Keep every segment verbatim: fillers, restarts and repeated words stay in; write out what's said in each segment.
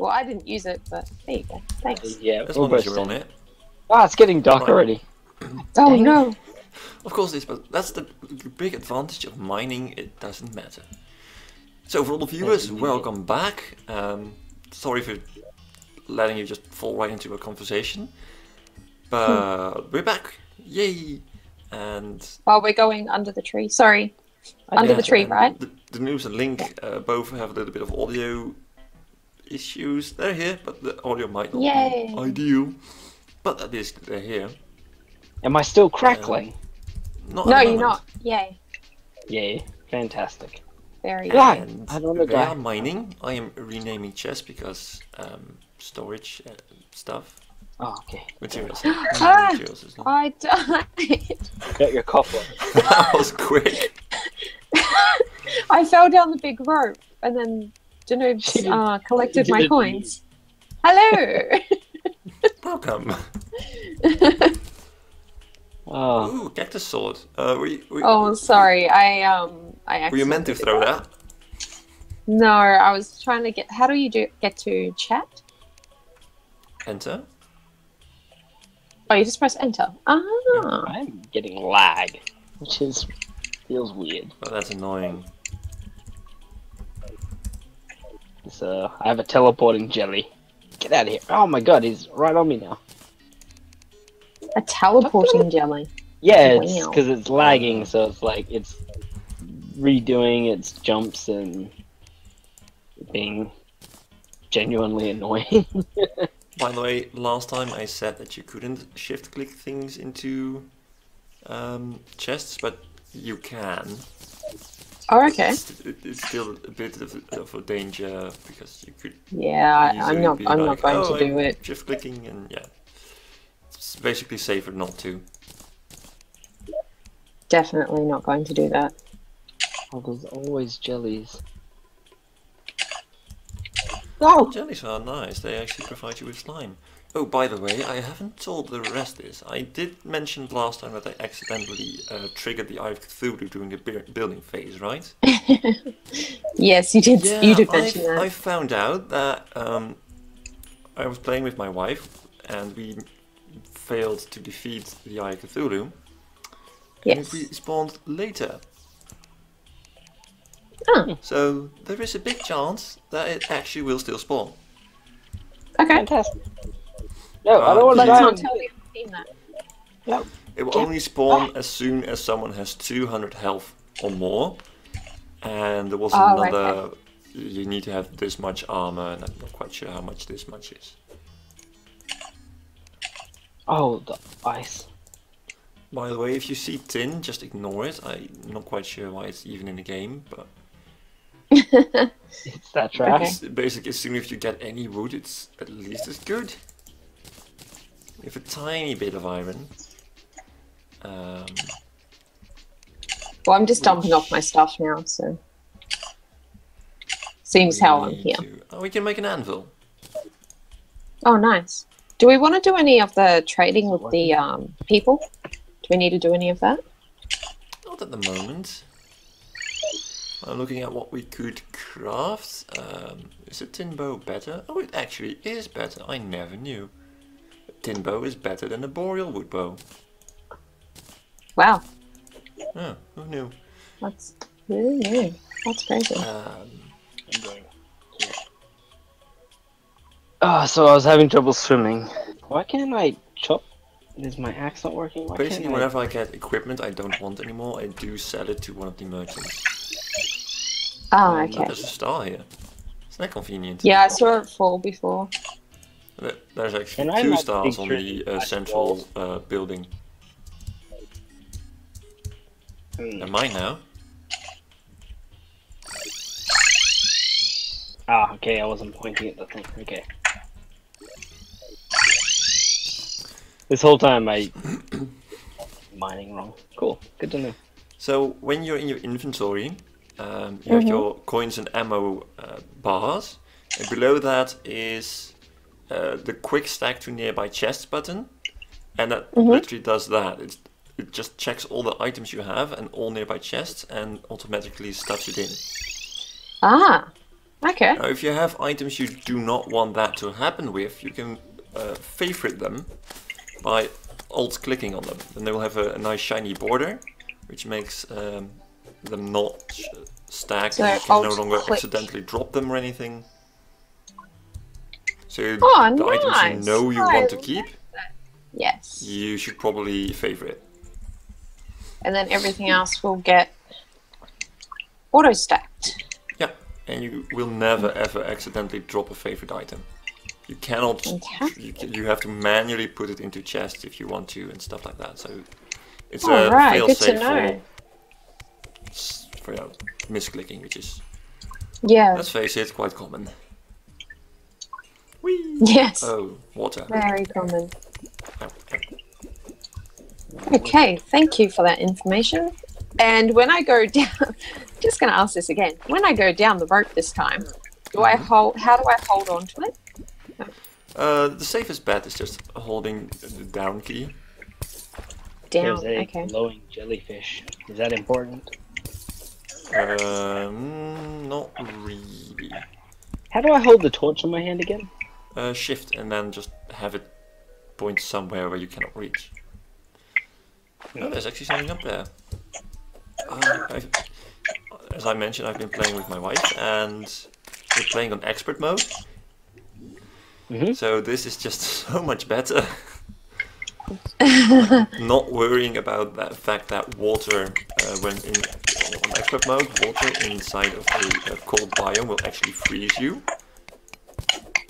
Well, I didn't use it, but there you go. Thanks. Yeah, as long as you're on it. Ah, it's getting dark right. already. Oh no! Of course it is, but that's the big advantage of mining, it doesn't matter. So for all the viewers, welcome back. Um, sorry for letting you just fall right into a conversation. But hmm. we're back, yay! And... Well, we're going under the tree, sorry. Under yeah, the tree, right? The, the news and Link uh, both have a little bit of audio issues. They're here, but the audio might not yay. be ideal. But at least they're here. Am I still crackling? Um, not no, you're not. Yay. Yay. Fantastic. Very good. We are mining. I am renaming chests because um, storage uh, stuff. Oh, okay. Materials. Ah, materials isn't it? I died. Got your coffin. That was quick. I fell down the big rope and then Denoobz uh, collected my coins. Hello. Welcome. Oh. Ooh, cactus sword. Uh, were you, were, oh, sorry. I um, I. Were you meant to throw that? that? No, I was trying to get. How do you do? Get to chat? Enter. Oh, you just press enter. Ah. Yeah. I'm getting lag, which is feels weird. Oh, that's annoying. So I have a teleporting jelly. Get out of here! Oh my God, he's right on me now. A teleporting jelly. Yeah, it's because it's lagging, so it's like it's redoing its jumps and being genuinely annoying. By the way, last time I said that you couldn't shift click things into um, chests, but you can. Oh, okay. It's, it's still a bit of, of a danger because you could. Yeah, I'm not. I'm like, not going oh, to do I'm it. Shift clicking and yeah. It's basically safer not to. Definitely not going to do that. Oh, there's always jellies. Oh! Jellies are nice, they actually provide you with slime. Oh, by the way, I haven't told the rest this. I did mention last time that I accidentally uh, triggered the Eye of Cthulhu during the building phase, right? Yes, you did, yeah, you did mention I've, that. I found out that um, I was playing with my wife and we failed to defeat the Eye of Cthulhu. Yes. And we spawned later. Oh. So there is a big chance that it actually will still spawn. Okay. Fantastic. No, I don't want to not tell you I've seen that. No. It will yeah. only spawn as soon as someone has two hundred health or more. And there was oh, another... Okay. You need to have this much armor, and I'm not quite sure how much this much is. Oh, the ice. By the way, if you see tin, just ignore it. I'm not quite sure why it's even in the game, but... It's that trash. Okay. Basically, as soon as you get any wood, it's at least as good. With a tiny bit of iron. Um, well, I'm just dumping off my stuff now, so... Seems how I'm here. To... Oh, we can make an anvil. Oh, nice. Do we want to do any of the trading with the um, people? Do we need to do any of that? Not at the moment. I'm looking at what we could craft. Um, is a tin bow better? Oh, it actually is better. I never knew. A tin bow is better than a boreal wood bow. Wow. Oh, who knew? That's really new. That's crazy. Um, I'm going. Ah, oh, so I was having trouble swimming. Why can't I chop? Is my axe not working? Why Basically, I... whenever I get equipment I don't want anymore, I do sell it to one of the merchants. Oh, okay. But there's a star here. Isn't that convenient? Yeah, I saw it fall before. There's actually Can two stars on the uh, central uh, building. Mm. Am I now? Ah, okay, I wasn't pointing at the thing. Okay. This whole time I... mining wrong. Cool, good to know. So, when you're in your inventory, um, you mm-hmm. have your coins and ammo uh, bars. And below that is uh, the quick stack to nearby chests button. And that mm-hmm. literally does that. It's, it just checks all the items you have and all nearby chests and automatically stuffs it in. Ah! Okay. Now, if you have items you do not want that to happen with, you can uh, favorite them by alt-clicking on them. Then they will have a, a nice shiny border, which makes um, them not stacked, so and you can no longer accidentally drop them or anything. So oh, the nice. items you know you I want to keep, that. yes, you should probably favorite. And then everything else will get auto-stacked. Yeah, and you will never ever accidentally drop a favorite item. You cannot, you, you have to manually put it into chests if you want to and stuff like that. So it's All a right, fail-safe for, for yeah, misclicking, which is, yeah. let's face it, quite common. Whee! Yes. Oh, water. Very common. Okay, thank you for that information. And when I go down, just going to ask this again. When I go down the rope this time, do I hold? How do I hold on to it? Uh, the safest bet is just holding the down key. Down. There's a okay. glowing jellyfish. Is that important? Um, not really. How do I hold the torch in my hand again? Uh, shift and then just have it point somewhere where you cannot reach. Oh, there's actually something up there. Uh, I've, as I mentioned, I've been playing with my wife, and we're playing on expert mode. Mm-hmm. So this is just so much better. Not worrying about the fact that water, uh, when in on expert mode, water inside of a, a cold biome will actually freeze you.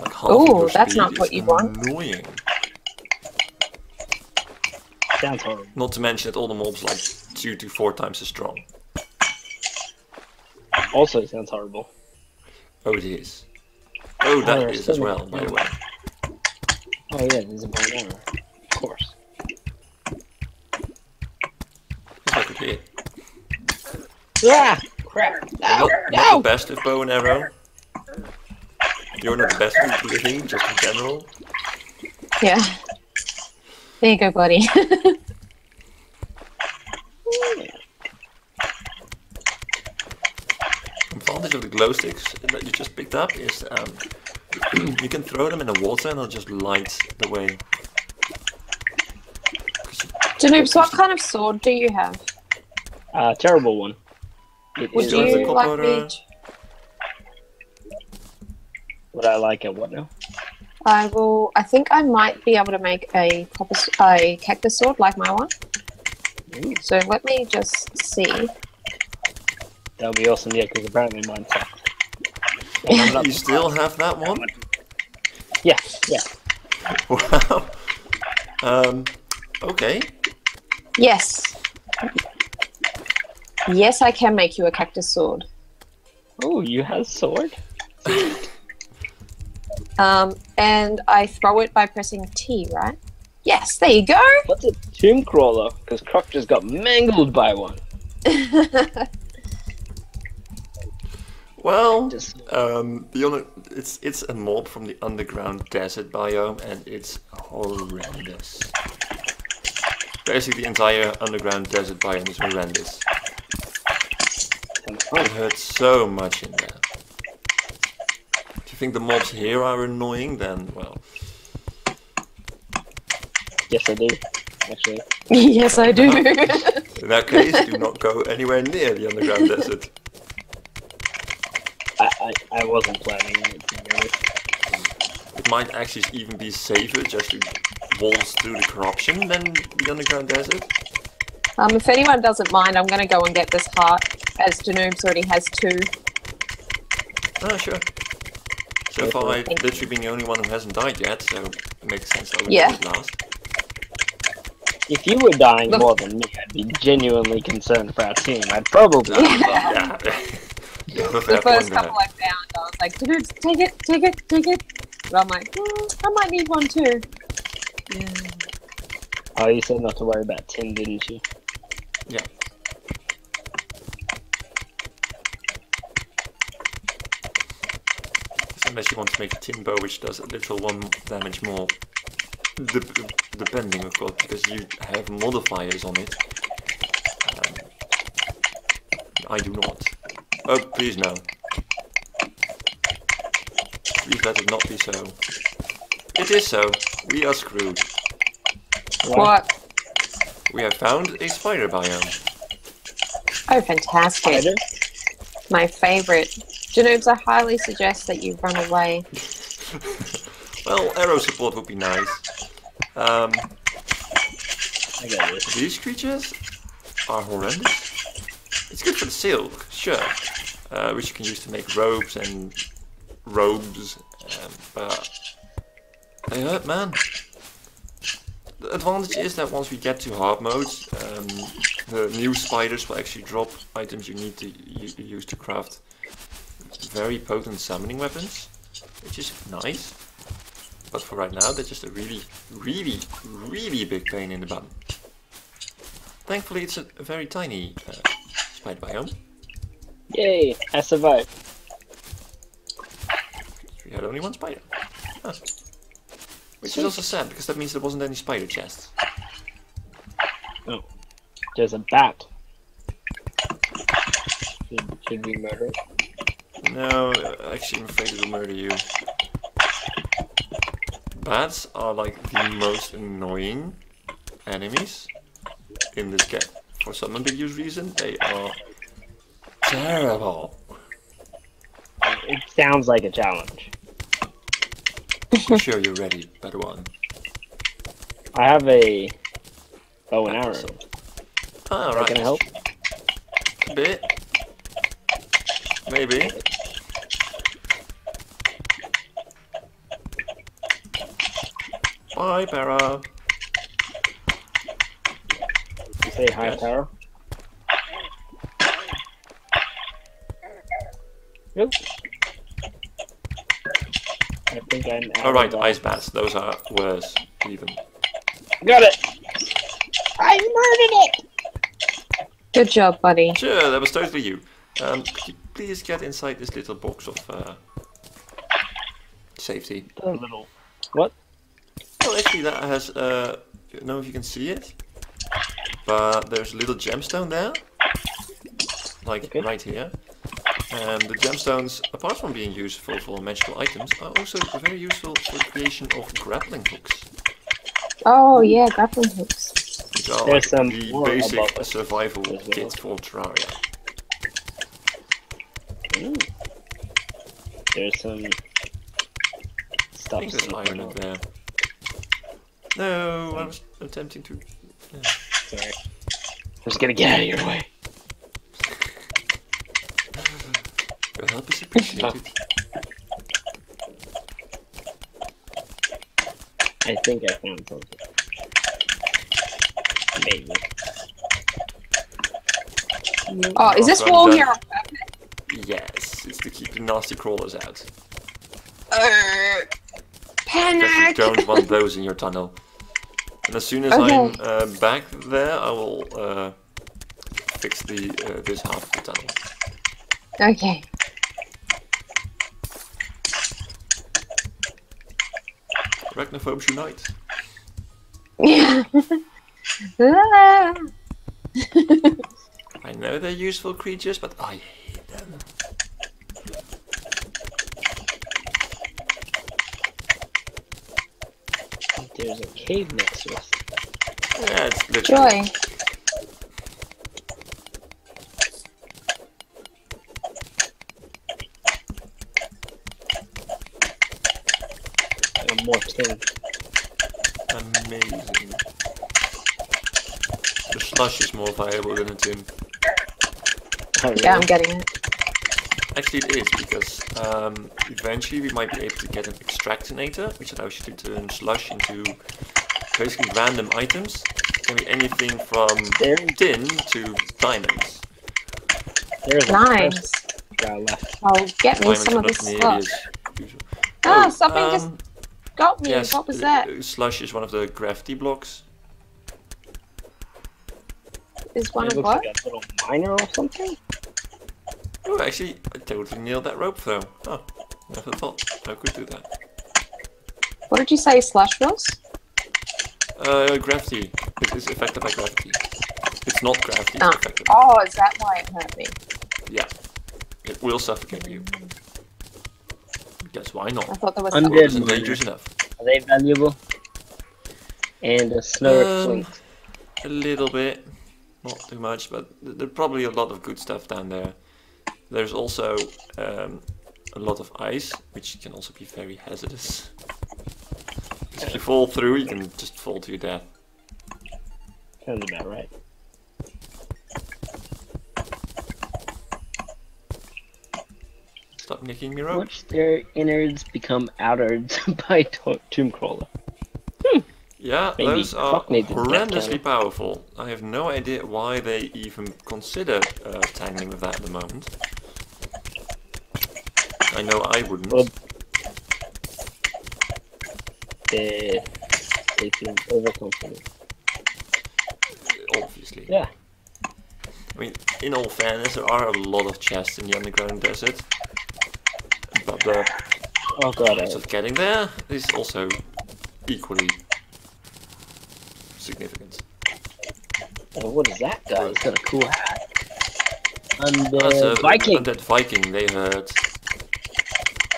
Like oh, that's not what you want. Annoying. Sounds horrible. Not to mention that all the mobs like two to four times as strong. Also, sounds horrible. Oh, it is. Oh, that oh, is as well, by the way. Oh yeah, there's a more armor, of course. That could be it. Yeah, crap. No, not, no. not the best with bow and arrow. You're not the best with living, just in general. Yeah. There you go, buddy. Advantage of the glow sticks that you just picked up is um, you can throw them in the water and they'll just light the way. Denoobz, what kind of sword do you have? A uh, terrible one. It Would you the like or, uh... Would I like a what now? I will. I think I might be able to make a copper, a cactus sword like my one. Ooh. So let me just see. That would be awesome, yeah, because apparently mine sucks. Yeah. You still have that one? Yeah, yeah. Wow. Um, okay. Yes. Yes, I can make you a cactus sword. Oh, you have a sword? um, and I throw it by pressing T, right? Yes, there you go! What's a tomb crawler? Because Croc just got mangled by one. Well, um, beyond, it's it's a mob from the underground desert biome, and it's horrendous. Basically, the entire underground desert biome is horrendous. I've heard so much in there. If you think the mobs here are annoying, then, well... Yes, I do, actually. Yes, I do. In that case, do not go anywhere near the underground desert. I, I wasn't planning on it, to be honest. It might actually even be safer just to waltz through the corruption than the underground desert. Um, if anyone doesn't mind, I'm going to go and get this heart, as Denoobz already has two. Oh, sure. So far, I've literally been the only one who hasn't died yet, so it makes sense I would yeah. do it last. If you were dying Look. more than me, I'd be genuinely concerned for our team. I'd probably... Yeah. Yeah, the first couple I found, I was like, take it, take it, take it. But I'm like, mm, I might need one too. Yeah. Oh, you said not to worry about ten, didn't you? Yeah. Unless you want to make a tin bow, which does a little one damage more, de depending, of course, because you have modifiers on it. Um, I do not. Oh, please no. Please let it not be so. It is so. We are screwed. What? We have found a spider biome. Oh, fantastic. Spider? My favorite. Denoobz, I highly suggest that you run away. Well, arrow support would be nice. Um, I got it. These creatures are horrendous. It's good for the silk, sure, uh, which you can use to make robes and robes, um, but they hurt, man. The advantage is that once we get to hard modes, um, the new spiders will actually drop items you need to use to craft very potent summoning weapons, which is nice. But for right now, they're just a really, really, really big pain in the bum. Thankfully, it's a very tiny uh, spider biome. Yay! I survived. We had only one spider. Huh. Which is also sad, because that means there wasn't any spider chests. Oh. There's a bat. Should, should we murder it? No, actually, I'm afraid it'll murder you. Bats are like the most annoying enemies in this game. For some ambiguous reason, they are terrible. It sounds like a challenge. I'm sure you're ready, better one. I have a bow and arrow. Ah, right. Can I help? A bit. Maybe. Hi, Para. You say hi, yes. Para? Nope. I think I'm out. Alright, oh, ice bats. Those are worse, even. Got it! I murdered it! Good job, buddy. Sure, that was totally you. Um, could you please get inside this little box of uh, safety? A little. What? Well, actually, that has, uh, I don't know if you can see it, but there's a little gemstone there, like okay. right here. And the gemstones, apart from being useful for magical items, are also very useful for the creation of grappling hooks. Oh, yeah, grappling hooks. Which are like the basic survival kit for Terraria. Ooh. There's some stuff. I think there's iron up there. No, I was attempting to. Yeah. Sorry. I was gonna get out of your way. Your help is appreciated. I think I found something. Maybe. Oh, is this wall here on purpose? Yes, it's to keep the nasty crawlers out. Uh, panic! You don't want those in your tunnel. And as soon as okay. I'm uh, back there, I will uh, fix the uh, this half of the tunnel. Okay. Arachnophobes unite. I know they're useful creatures, but I hate them. There's a cave next to us. Yeah, it's literally... Joy. And more tin. Amazing. The slush is more viable than a tin. Oh, really? Yeah, I'm getting it. Actually, it is, because um, eventually we might be able to get an Extractinator, which allows you to turn slush into basically random items. It can be anything from there. tin to diamonds. There's nice. I'll get me diamonds some of this slush. Ah, oh, something um, just got me. Yes, what was that? Slush is one of the gravity blocks. Is one of what? Like a little miner or something? Oh, actually, I totally nailed that rope throw. Oh, never thought I could do that. What did you say slash was? Uh, gravity. It is affected by gravity. It's not gravity. Oh, it's oh is that why it hurt me? Yeah. It will suffocate mm. you. Yes, why not? I thought there was undead dangerous enough. Are they valuable? And a slower um, point. A little bit. Not too much, but there's probably a lot of good stuff down there. There's also um, a lot of ice, which can also be very hazardous. If you fall through, you can just fall to your death. Sounds about right. Stop nicking me rope. Watch their innards become outards by Tombcrawler. Hmm. Yeah, Maybe those are horrendously powerful. I have no idea why they even consider uh, tangling with that at the moment. I know I wouldn't. Well, they seem overconfident. Obviously. Yeah. I mean, in all fairness, there are a lot of chests in the underground desert. But the oh god, chance of getting there is also equally significant. Oh, what is that guy? He's got a cool hat. And the uh, Viking. And that Viking, they hurt.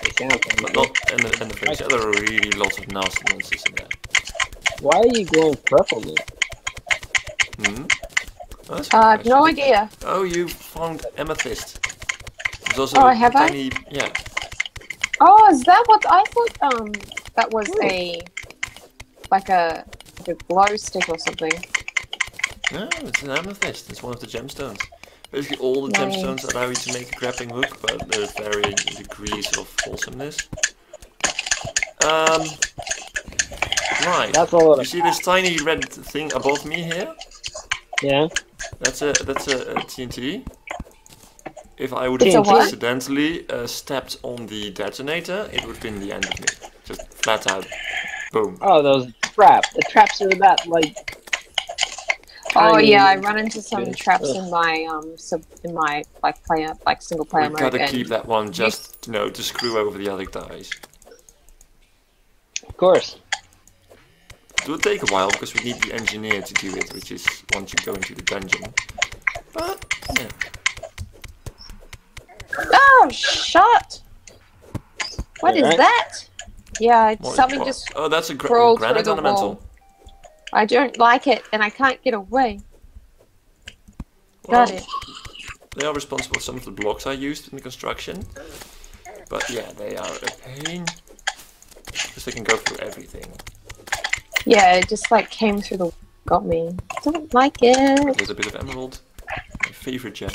They sound but not, and the, and the French, there are really lots of nasty monsters in there. Why are you going purple then? Hmm? Oh, I have no idea. Oh, you found amethyst. There's also oh, have tiny, I? Yeah. Oh, is that what I thought? Um, that was Ooh. a like a, like a glow stick or something. No, it's an amethyst. It's one of the gemstones. Basically, all the nice. gemstones allow you to make a grappling hook, but there's varying degrees of wholesomeness. Um, right. That's all. You see this tiny red thing above me here? Yeah. That's a that's a, a T N T. If I would have accidentally uh, stepped on the detonator, it would have been the end of me. Just flat out. Boom. Oh, those traps. The traps are about, like... Oh, yeah, I run into some fish. traps Ugh. in my, um, sub in my, like, player, like, single player mode. We've got to keep that one just, you know, to screw over the other guys. Of course. It will take a while, because we need the engineer to do it, which is once you go into the dungeon. But, yeah. Oh, shut! What All is right. that? Yeah, it's something what? just Oh, that's a gra crawled granite through the ornamental. Wall. I don't like it, and I can't get away. Well, Got it. They are responsible for some of the blocks I used in the construction. But yeah, they are a pain. Because they can go through everything. Yeah, it just like came through the... Got me. Don't like it. There's a bit of emerald. My favorite gem.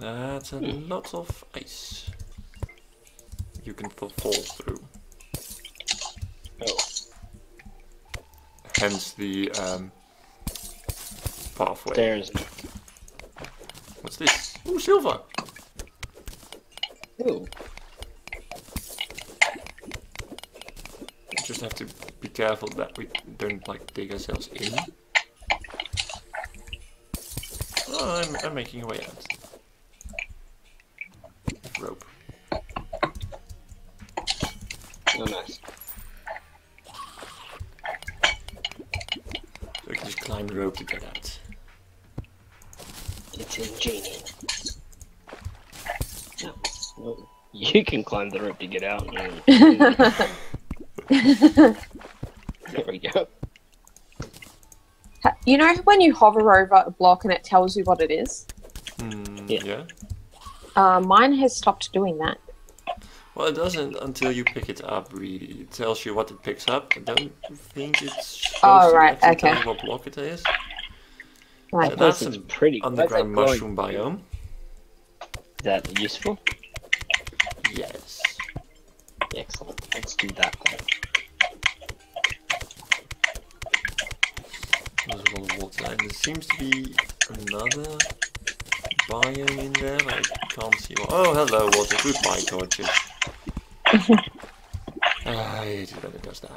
That's a hmm. lot of ice. You can fall through. Oh. Hence the um, pathway. There's... What's this? Ooh, silver! Ooh. We just have to be careful that we don't like dig ourselves in. Oh, I'm, I'm making a way out. Rope. Oh, nice. So we can just climb the rope to get out. It's ingenious. No. Well, you can climb the rope to get out. There we go. You know when you hover over a block and it tells you what it is? Mm, yeah. yeah. Uh, mine has stopped doing that. Well, it doesn't until you pick it up, really. It tells you what it picks up. I don't think it's... Oh, right, okay. Tell you what block it is. Right. So that's a pretty underground mushroom biome. Is that useful? Yes. Excellent. Let's do that then. There's a lot of water. And there seems to be another... biome in there, I can't see what. Oh, hello, water. Goodbye, torches. I hate it when it does that.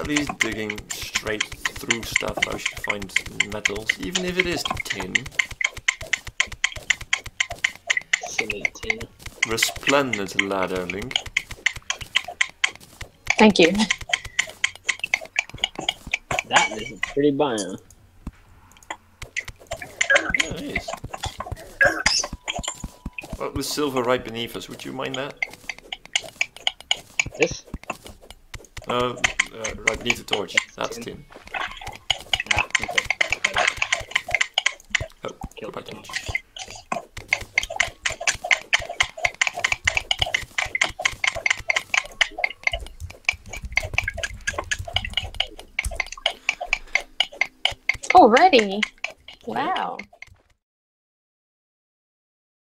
At please digging straight through stuff. I should find metals, even if it is tin. tin. Resplendent ladder, Link. Thank you. That is a pretty biome. Yeah, it is. What was silver right beneath us? Would you mind that? This? Uh, uh right beneath the torch. That's tin. Ah, okay. Oh, kill my torch. Already? Wow.